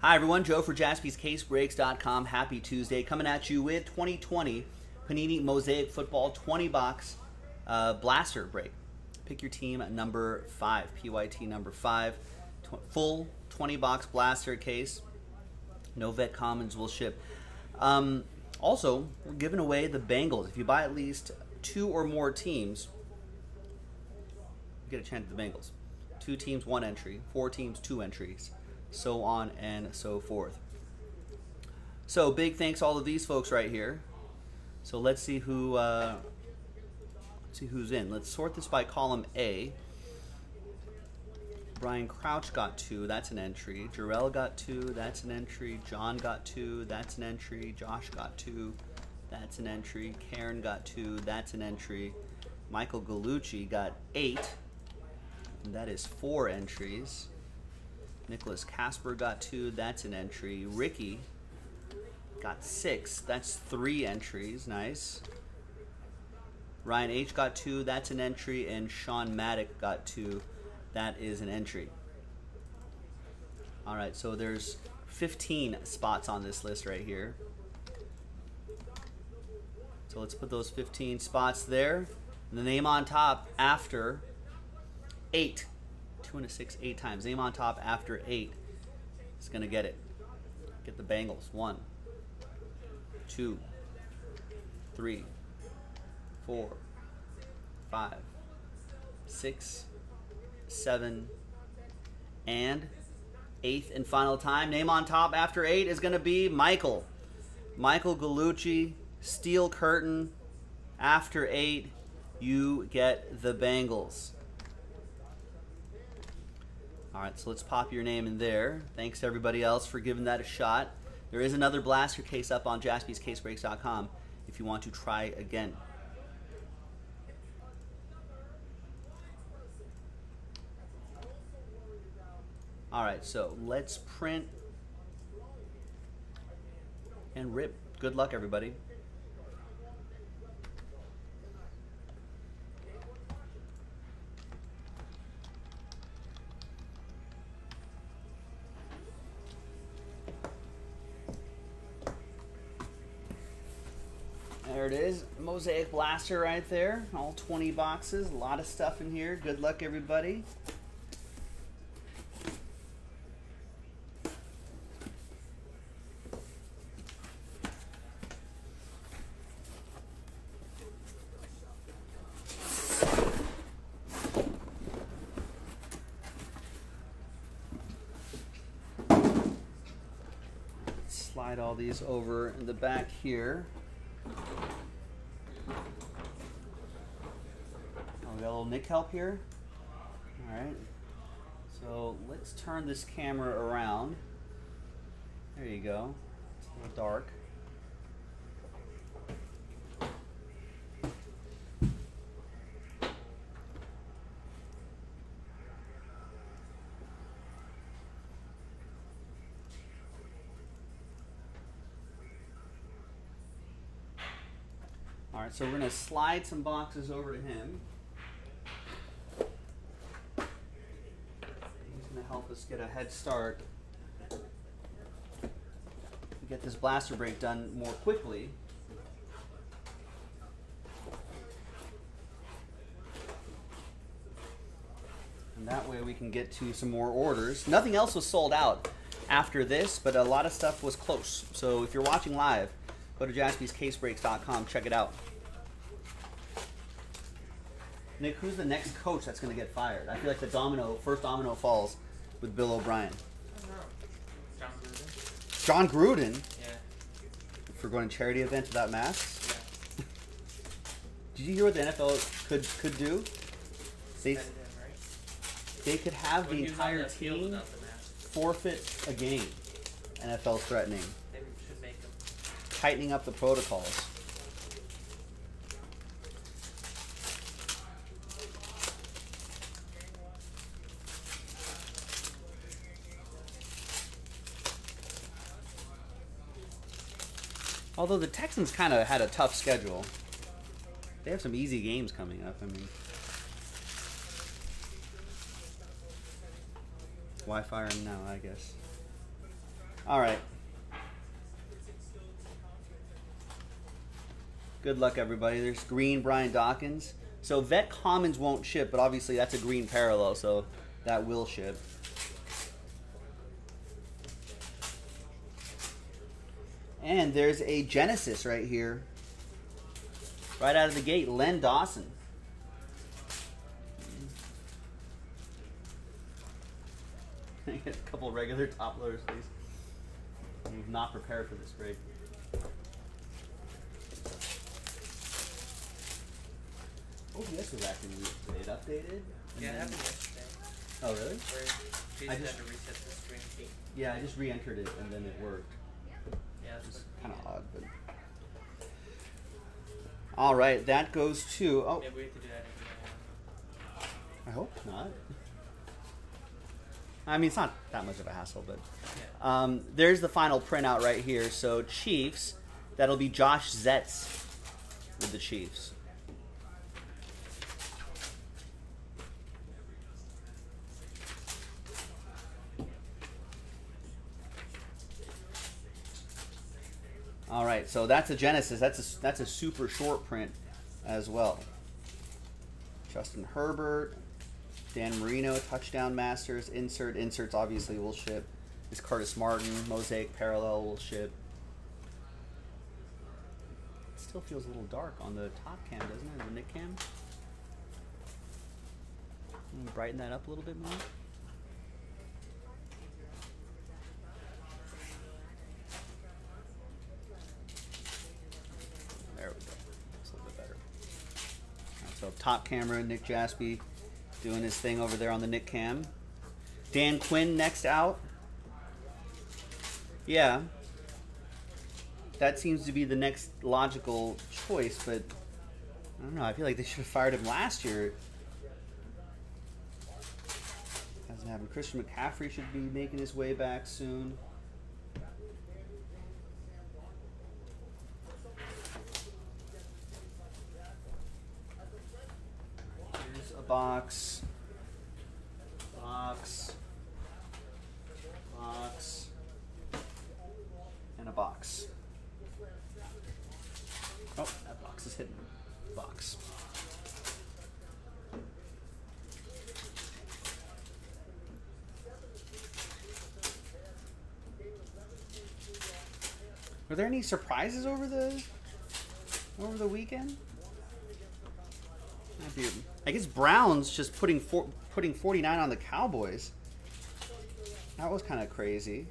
Hi everyone, Joe for Jaspi's CaseBreaks.com. Happy Tuesday. Coming at you with 2020 Panini Mosaic Football 20-box blaster break. Pick your team at number 5, PYT number 5. Full 20-box blaster case. No vet commons will ship. Also, we're giving away the Bengals. If you buy at least 2 or more teams, you get a chance at the Bengals. 2 teams, 1 entry. 4 teams, 2 entries. So on and so forth. So big thanks to all of these folks right here. So let's see who who's in. Let's sort this by column A. Brian Crouch got 2, that's an entry. Jarell got 2, that's an entry. John got 2, that's an entry. Josh got 2, that's an entry. Karen got 2, that's an entry. Michael Gallucci got 8, and that is 4 entries. Nicholas Casper got 2, that's an entry. Ricky got 6, that's 3 entries, nice. Ryan H got 2, that's an entry, and Sean Maddock got 2, that is an entry. All right, so there's 15 spots on this list right here. So let's put those 15 spots there. And the name on top after 8. 2 and a 6, 8 times. Name on top after 8 is going to get it. Get the Bengals. 1, 2, 3, 4, 5, 6, 7, and 8th and final time. Name on top after 8 is going to be Michael. Michael Gallucci, Steel Curtain. After 8, you get the Bengals. All right, so let's pop your name in there. Thanks to everybody else for giving that a shot. There is another blaster case up on JaspysCaseBreaks.com if you want to try again. All right, so let's print and rip. Good luck, everybody. There it is, Mosaic Blaster right there. All 20 boxes, a lot of stuff in here. Good luck, everybody. Slide all these over in the back here. We got a little Nick help here. All right, so let's turn this camera around. There you go. It's a little dark. All right, so we're going to slide some boxes over to him. He's going to help us get a head start. Get this blaster break done more quickly. And that way we can get to some more orders. Nothing else was sold out after this, but a lot of stuff was close. So if you're watching live, go to JaspysCaseBreaks.com. Check it out. Nick, who's the next coach that's going to get fired? I feel like the domino, first domino falls with Bill O'Brien. Jon Gruden. Jon Gruden? Yeah. For going to charity events without masks? Yeah. Did you hear what the NFL could do? They could have the entire team forfeit a game. NFL threatening. Tightening up the protocols. Although the Texans kind of had a tough schedule. They have some easy games coming up. I mean, why fire him now, I guess. All right. Good luck, everybody. There's green Brian Dawkins. So Vet Commons won't ship, but obviously that's a green parallel, so that will ship. And there's a Genesis right here. Right out of the gate, Len Dawson. Can I get a couple regular top loaders, please? I'm not prepared for this break. OBS was acting weird. It updated? Yeah, it happened yesterday. Oh, really? Where I just had to reset the screen key. Yeah, I just re-entered it and then it worked. Yeah, it was kind of odd, but... All right, that goes to... Oh. Maybe we have to do that again. I hope not. I mean, it's not that much of a hassle, but... Yeah. There's the final printout right here. So Chiefs, that'll be Josh Zetz with the Chiefs. All right, so that's a Genesis. That's a super short print as well. Justin Herbert, Dan Marino, Touchdown Masters, insert. Inserts obviously will ship. This Curtis Martin, Mosaic Parallel will ship. It still feels a little dark on the top cam, doesn't it? The Nick cam. Can we brighten that up a little bit more? Top camera, Nick Jaspy doing his thing over there on the Nick cam. Dan Quinn next out. Yeah. That seems to be the next logical choice, but I don't know. I feel like they should have fired him last year. Hasn't happened. Christian McCaffrey should be making his way back soon. Box, and a box. Oh, that box is hidden. Box. Were there any surprises over the weekend? I guess Brown's just putting 49 on the Cowboys. That was kind of crazy.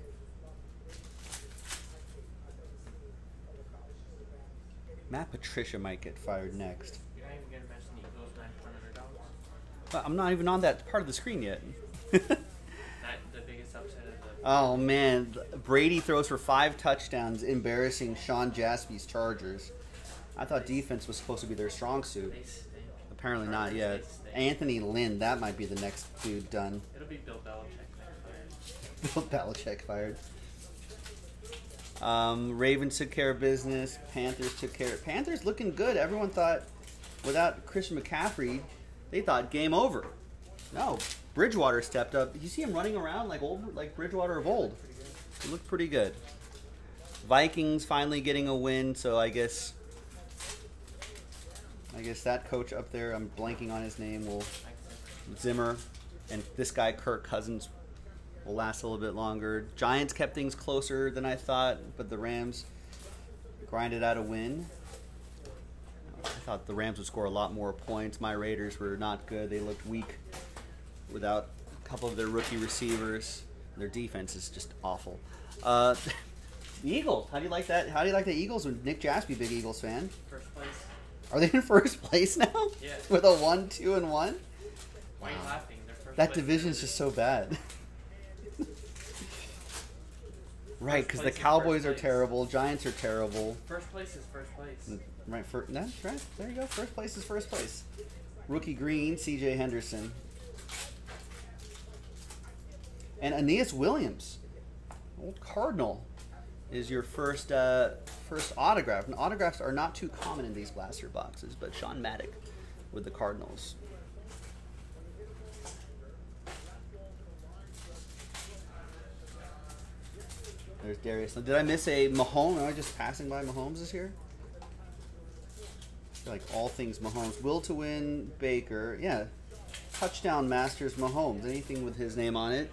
Matt Patricia might get fired next. You're not even gonna mention the Eagles $900. But I'm not even on that part of the screen yet. Not the biggest upset of the. Oh man, Brady throws for 5 touchdowns, embarrassing Sean Jaspy's Chargers. I thought defense was supposed to be their strong suit. Apparently not yet. Anthony Lynn, that might be the next dude done. It'll be Bill Belichick fired. Bill Belichick fired. Ravens took care of business. Panthers took care of... Panthers looking good. Everyone thought, without Christian McCaffrey, they thought game over. No, Bridgewater stepped up. You see him running around like Bridgewater of old. He looked pretty good. Vikings finally getting a win, so I guess that coach up there, I'm blanking on his name, will Zimmer, and this guy, Kirk Cousins, will last a little bit longer. Giants kept things closer than I thought, but the Rams grinded out a win. I thought the Rams would score a lot more points. My Raiders were not good. They looked weak without a couple of their rookie receivers. Their defense is just awful. The Eagles, how do you like that? How do you like the Eagles? Nick Jaspy, big Eagles fan. First place. Are they in first place now? Yeah. With a 1-2-1? Why are you laughing? That division's just so bad. Right, because the Cowboys are terrible. Giants are terrible. First place is first place. Right, that's right. There you go. First place is first place. Rookie green, CJ Henderson. And Aeneas Williams, old Cardinal, is your first autograph. And autographs are not too common in these blaster boxes, but Sean Maddock with the Cardinals. There's Darius. Did I miss a Mahomes? Am I just passing by Mahomes this year? Like all things Mahomes. Will to win, Baker. Yeah. Touchdown Masters Mahomes. Anything with his name on it.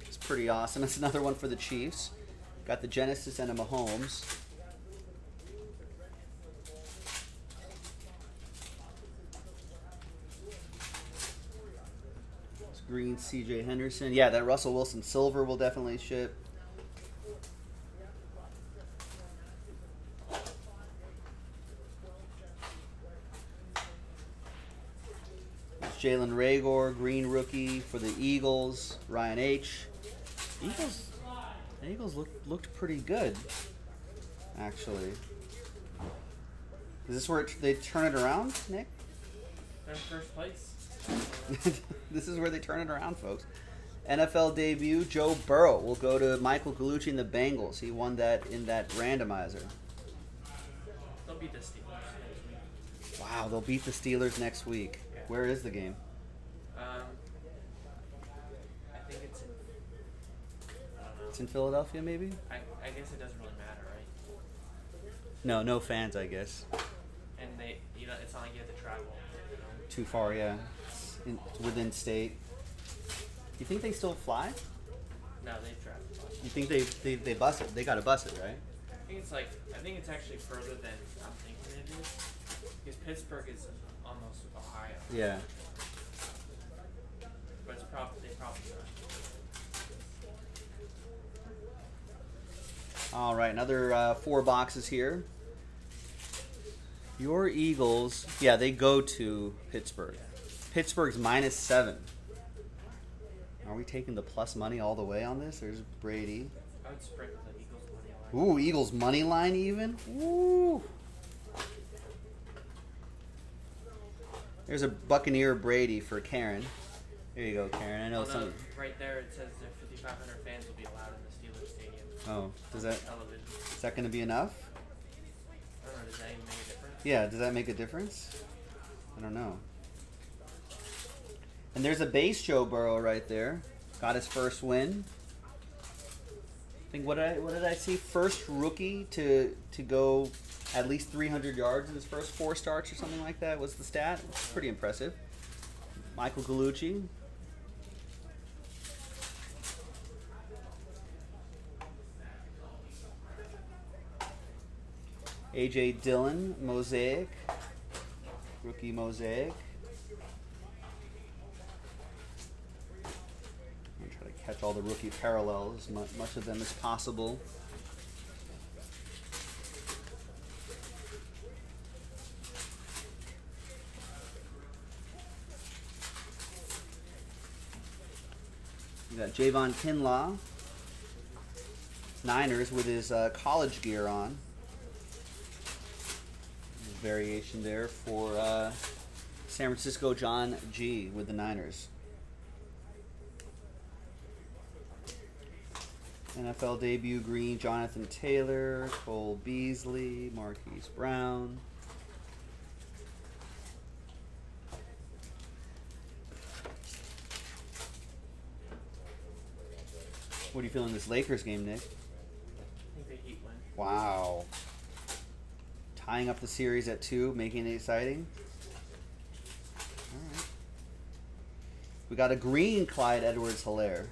It's pretty awesome. That's another one for the Chiefs. Got the Genesis and a Mahomes. Green CJ Henderson. Yeah, that Russell Wilson silver will definitely ship. There's Jalen Ragor, green rookie for the Eagles. Ryan H. The Eagles looked pretty good, actually. Is this where they turn it around, Nick? They're in first place. This is where they turn it around, folks. NFL debut, Joe Burrow will go to Michael Gallucci and the Bengals. He won that in that randomizer. They'll beat the Steelers. Wow, they'll beat the Steelers next week. Yeah. Where is the game? I think it's in... I don't know. It's in Philadelphia, maybe? I guess it doesn't really matter, right? No, no fans, I guess. And they, you know, it's not like you have to travel. You know? Too far, yeah. Within state. You think they still fly? No, they drive. You think they bus it? They gotta bus it, right? I think it's actually further than I'm thinking it is. Because Pittsburgh is almost Ohio. Yeah. But it's probably, they probably not. All right, another 4 boxes here. Your Eagles, yeah, they go to Pittsburgh. Yeah. Pittsburgh's -7. Are we taking the plus money all the way on this? There's Brady. I would sprinkle the Eagles money line. Ooh, Eagles money line even? Ooh. There's a Buccaneer Brady for Karen. There you go, Karen. I know something. Right there it says that 5,500 fans will be allowed in the Steelers Stadium. Oh, does that? Television. Is that going to be enough? I don't know. Does that even make a difference? Yeah, does that make a difference? I don't know. And there's a base Joe Burrow right there. Got his first win. I think what did I see? First rookie to go at least 300 yards in his first 4 starts or something like that was the stat. It's pretty impressive. Michael Gallucci. AJ Dillon, Mosaic. Rookie Mosaic. Catch all the rookie parallels, much of them as possible. You got Javon Kinlaw, Niners with his college gear on. Variation there for San Francisco John G with the Niners. NFL debut green, Jonathan Taylor, Cole Beasley, Marquise Brown. What do you feel in this Lakers game, Nick? I think the Heat win. Wow. Tying up the series at 2, making it exciting. All right. We got a green Clyde Edwards-Helaire.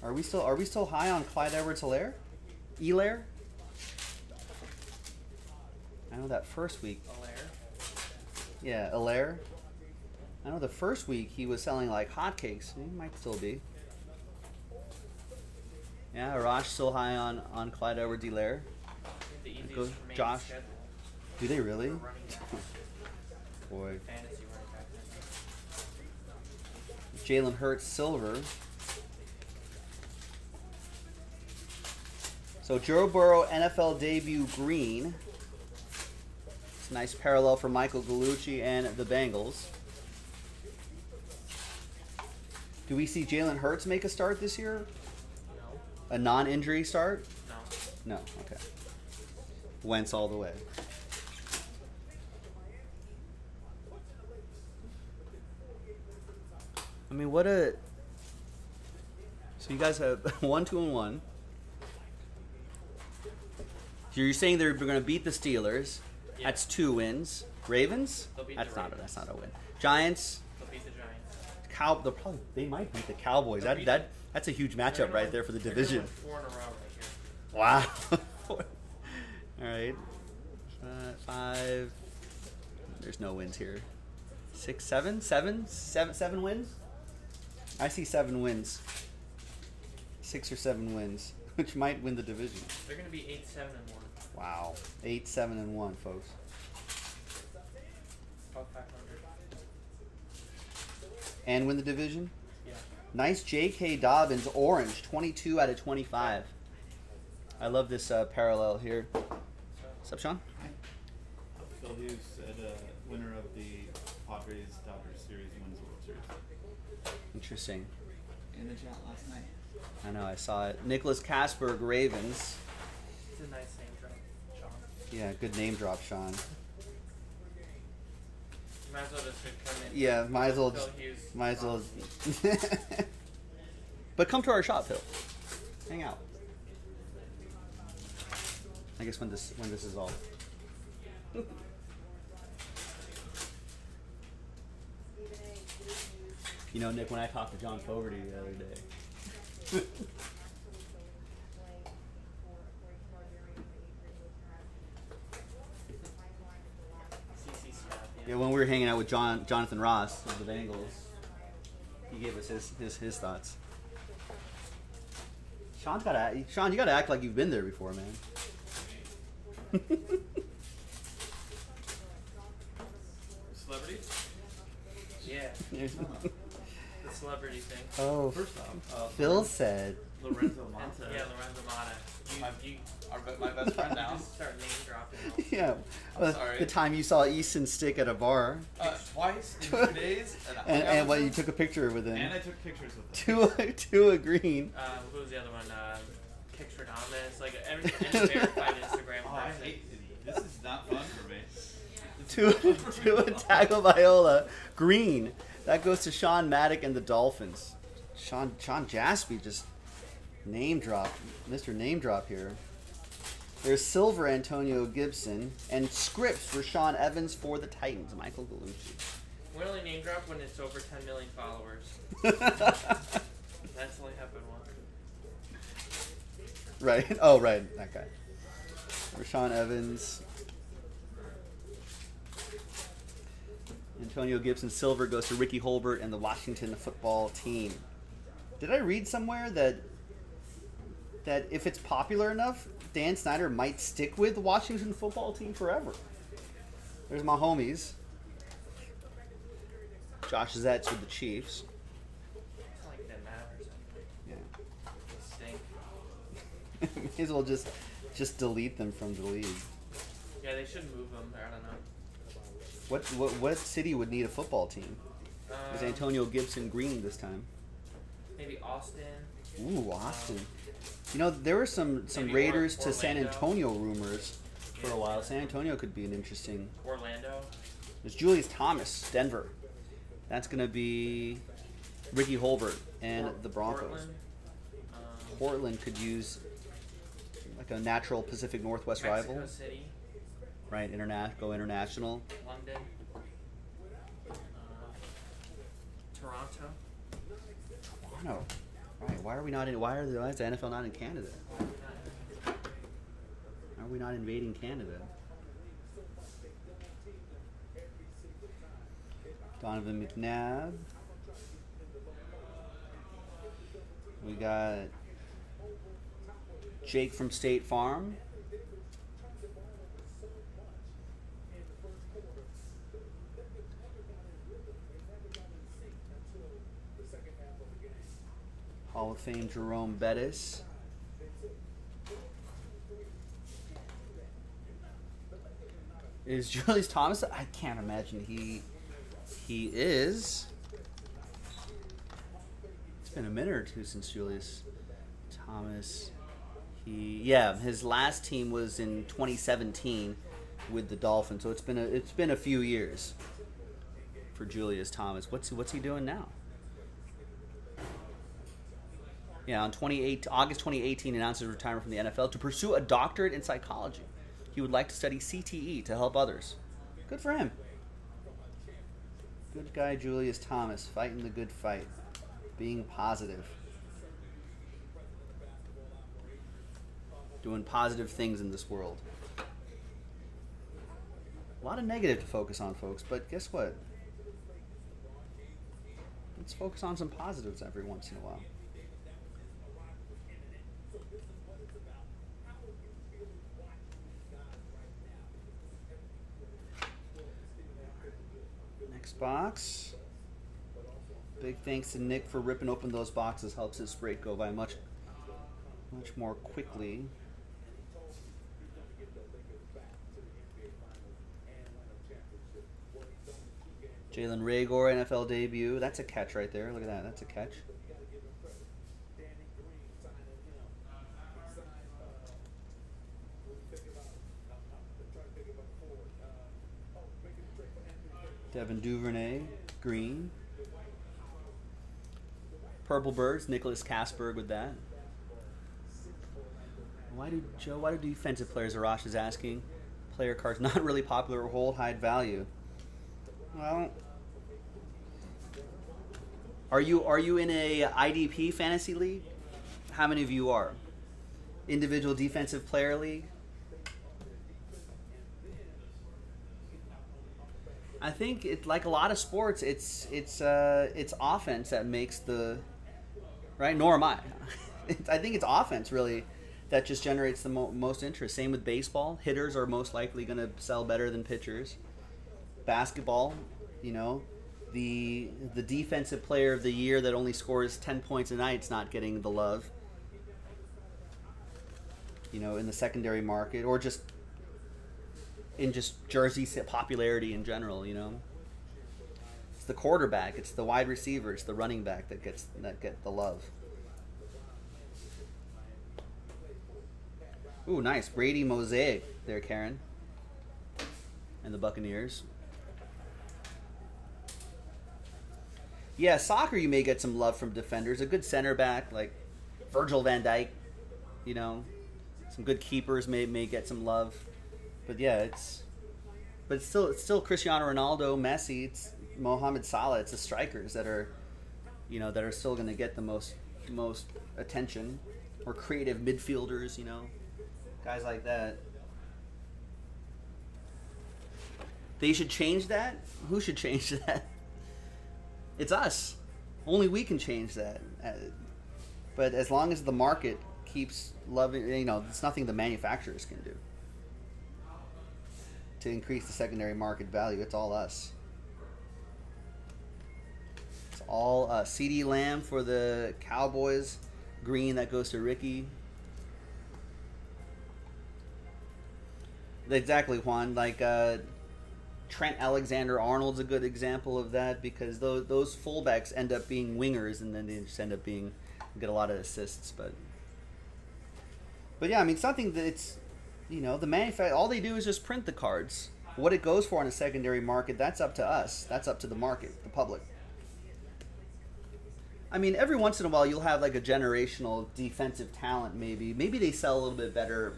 Are we still high on Clyde Edwards-Helaire? Elaire? I know that first week. Elaire. Yeah, Elaire. I know the first week he was selling like hotcakes. He might still be. Yeah, Arash still high on Clyde Edwards-Helaire. Josh. Schedule. Do they really? Boy. Jalen Hurts silver. So Joe Burrow, NFL debut green. It's a nice parallel for Michael Gallucci and the Bengals. Do we see Jalen Hurts make a start this year? No. A non-injury start? No. No, okay. Wentz all the way. I mean, So you guys have 1, 2, and 1. You're saying they're going to beat the Steelers. Yeah. That's 2 wins. Ravens? That's not a win. Giants? They'll beat the Giants. They might beat the Cowboys. That's a huge matchup right there for the division. 4 in a row right here. Wow. All right. 5. There's no wins here. 6, 7 wins? I see 7 wins. 6 or 7 wins, which might win the division. They're going to be 8, 7, and 1. Wow. 8, 7, and 1, folks. About 500. And win the division? Yeah. Nice J.K. Dobbins, orange, 22 out of 25. I love this parallel here. What's up, Sean? Phil Hughes said winner of the Padres-Dodgers series wins World Series. Interesting. In the chat last night. I know, I saw it. Nicholas Kasberg, Ravens. It's a nice name drop, Sean. Yeah, good name drop, Sean. Might as well just come in. Yeah, might as well. Might as well. But come to our shop, Phil. Hang out. I guess when this is all. You know, Nick, when I talked to John Fogarty the other day. Yeah, when we were hanging out with Jonathan Ross of the Bengals, he gave us his thoughts. Sean, you gotta act like you've been there before, man. Celebrities? Yeah. The celebrity thing. Oh. First off, Phil said Lorenzo Monta. Yeah, Lorenzo Monta. You my best friend now. Start name dropping. Yeah. I'm sorry. The time you saw Easton Stick at a bar. Twice in 2 days. And what, you took a picture with him. And I took pictures with him. Tua Green. Who was the other one? Kixradamus. Like, everything verified Instagram. Oh, I hate this. This is not fun for me. Tua Tagovailoa. Green. That goes to Sean Maddock and the Dolphins. John Jaspy just... Name drop, Mr. Name Drop here. There's silver Antonio Gibson and scripts for Sean Evans for the Titans. Michael Gallucci. We only name drop when it's over 10 million followers. That's only happened once. Right. Oh, right. That guy. For Sean Evans. Antonio Gibson silver goes to Ricky Holbert and the Washington football team. Did I read somewhere that if it's popular enough, Dan Snyder might stick with the Washington football team forever? There's my homies. Josh Zetz with the Chiefs. Yeah. May as well just delete them from the league. Yeah, they should move them. I don't know. What city would need a football team? Is Antonio Gibson green this time? Maybe Austin. Ooh, Austin. You know, there were some Raiders to San Antonio rumors for a while. San Antonio could be an interesting... Orlando. There's Julius Thomas, Denver. That's going to be Ricky Holbert and the Broncos. Portland. Portland could use like a natural Pacific Northwest rival. Mexico City. Right, go international. London. Toronto. Toronto. Right, why is the NFL not in Canada? Why are we not invading Canada? Donovan McNabb. We got Jake from State Farm. Hall of Fame Jerome Bettis. Is Julius Thomas? I can't imagine he is. It's been a minute or two since Julius Thomas. His last team was in 2017 with the Dolphins, so it's been a few years for Julius Thomas. What's he doing now? you know, in August 2018, announced his retirement from the NFL to pursue a doctorate in psychology. He would like to study CTE to help others. Good for him. Good guy, Julius Thomas, fighting the good fight, being positive, doing positive things in this world. A lot of negative to focus on, folks, but guess what? Let's focus on some positives every once in a while. Next box. Big thanks to Nick for ripping open those boxes. Helps his break go by much more quickly. Jalen Ragor, NFL debut. That's a catch right there. Look at that. That's a catch. Devin Duvernay, green. Purple Birds, Nicholas Kasberg with that. Why do defensive players, Arash is asking, player cards not really popular or hold high value? Well, are you in a IDP fantasy league? How many of you are? Individual defensive player league? I think it's like a lot of sports. It's offense that makes the right. Nor am I. I think it's offense really that just generates the most interest. Same with baseball. Hitters are most likely going to sell better than pitchers. Basketball, you know, the defensive player of the year that only scores 10 points a night is not getting the love, you know, in the secondary market, or just in just jersey popularity in general. You know, it's the quarterback, it's the wide receiver, it's the running back that get the love. Ooh, nice Brady Mosaic there, Karen, and the Buccaneers. Yeah, soccer, you may get some love from defenders. A good center back like Virgil van Dijk, you know, some good keepers may get some love. But yeah, it's still Cristiano Ronaldo, Messi, it's Mohamed Salah, it's the strikers that are, you know, that are still going to get the most attention, or creative midfielders, you know, guys like that. They should change that? Who should change that? It's us. Only we can change that. But as long as the market keeps loving, you know, it's nothing the manufacturers can do to increase the secondary market value. It's all us. It's all us. CeeDee Lamb for the Cowboys. Green, that goes to Ricky. Exactly, Juan. Like, Trent Alexander-Arnold's a good example of that, because those fullbacks end up being wingers, and then they just end up get a lot of assists. But yeah, I mean, something that it's, you know, the manufacturer, all they do is just print the cards. What it goes for on a secondary market, that's up to us. That's up to the market, the public. I mean, every once in a while you'll have like a generational defensive talent maybe. Maybe they sell a little bit better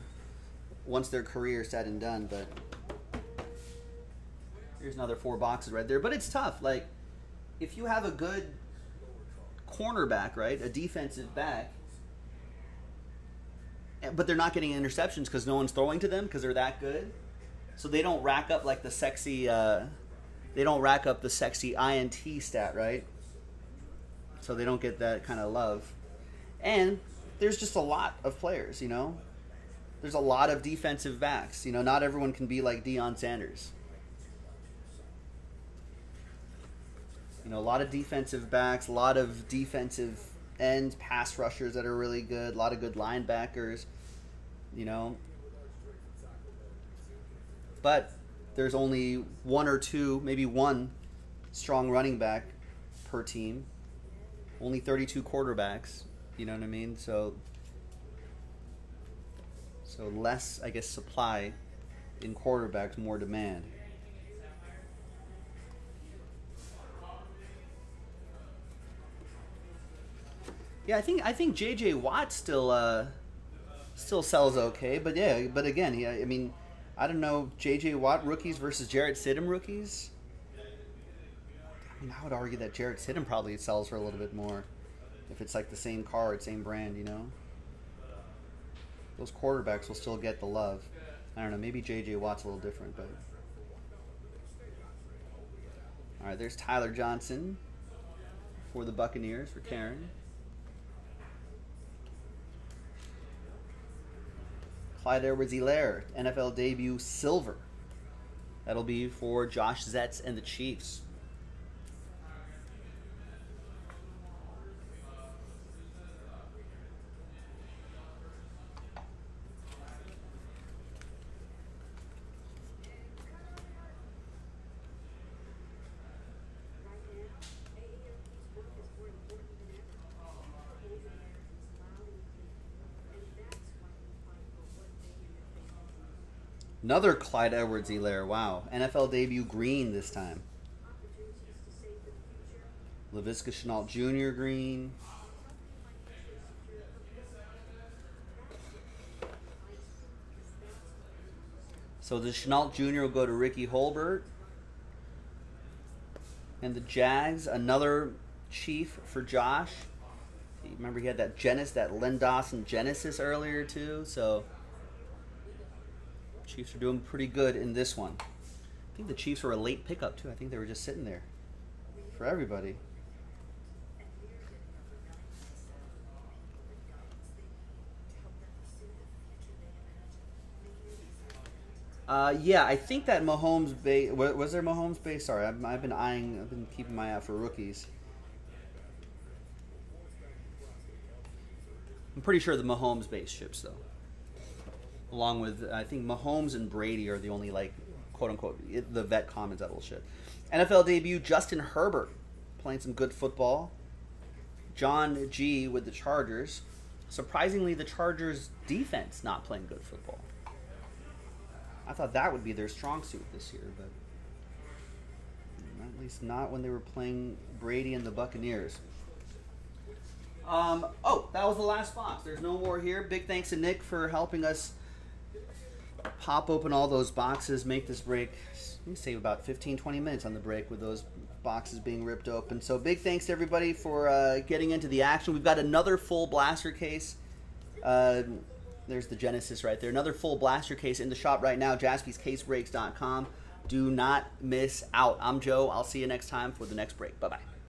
once their career is said and done, but... Here's another four boxes right there. But it's tough. Like, if you have a good cornerback, right, a defensive back, but they're not getting interceptions because no one's throwing to them because they're that good, so they don't rack up like the sexy INT stat, right? So they don't get that kind of love. And there's just a lot of players, you know. There's a lot of defensive backs. You know, not everyone can be like Deion Sanders. You know, a lot of defensive backs, a lot of defensive end pass rushers that are really good, a lot of good linebackers, you know. But there's only one or two, maybe one strong running back per team. Only 32 quarterbacks, you know what I mean? So less, I guess, supply in quarterbacks, more demand. Yeah, I think J.J. Watt still sells okay, but yeah, but again, yeah, I mean, I don't know, J.J. Watt rookies versus Jarrett Stidham rookies. I mean, I would argue that Jarrett Stidham probably sells for a little bit more if it's like the same card, same brand, you know. Those quarterbacks will still get the love. I don't know, maybe J.J. Watt's a little different, but. All right, there's Tyler Johnson for the Buccaneers, for Karen. Clyde Edwards-Helaire, NFL debut silver. That'll be for Josh Zetz and the Chiefs. Another Clyde Edwards-Helaire. Wow. NFL debut green this time. Laviska Shenault Jr. green. So the Shenault Jr. will go to Ricky Holbert. And the Jags, another Chief for Josh. Remember he had that Len Dawson Genesis earlier too, so... Chiefs are doing pretty good in this one. I think the Chiefs were a late pickup, too. I think they were just sitting there for everybody. Yeah, I think that Mahomes Bay... Was there Mahomes Bay? Sorry, I've been keeping my eye for rookies. I'm pretty sure the Mahomes base ships, though. Along with, I think Mahomes and Brady are the only, like, quote-unquote, the vet commons that will ship. NFL debut, Justin Herbert, playing some good football. John G with the Chargers. Surprisingly, the Chargers' defense not playing good football. I thought that would be their strong suit this year, but at least not when they were playing Brady and the Buccaneers. Oh, that was the last box. There's no more here. Big thanks to Nick for helping us pop open all those boxes, make this break. We save about 15-20 minutes on the break with those boxes being ripped open. So big thanks to everybody for getting into the action. We've got another full blaster case. There's the Genesis right there. Another full blaster case in the shop right now, Jaspi's CaseBreaks.com. Do not miss out. I'm Joe. I'll see you next time for the next break. Bye-bye.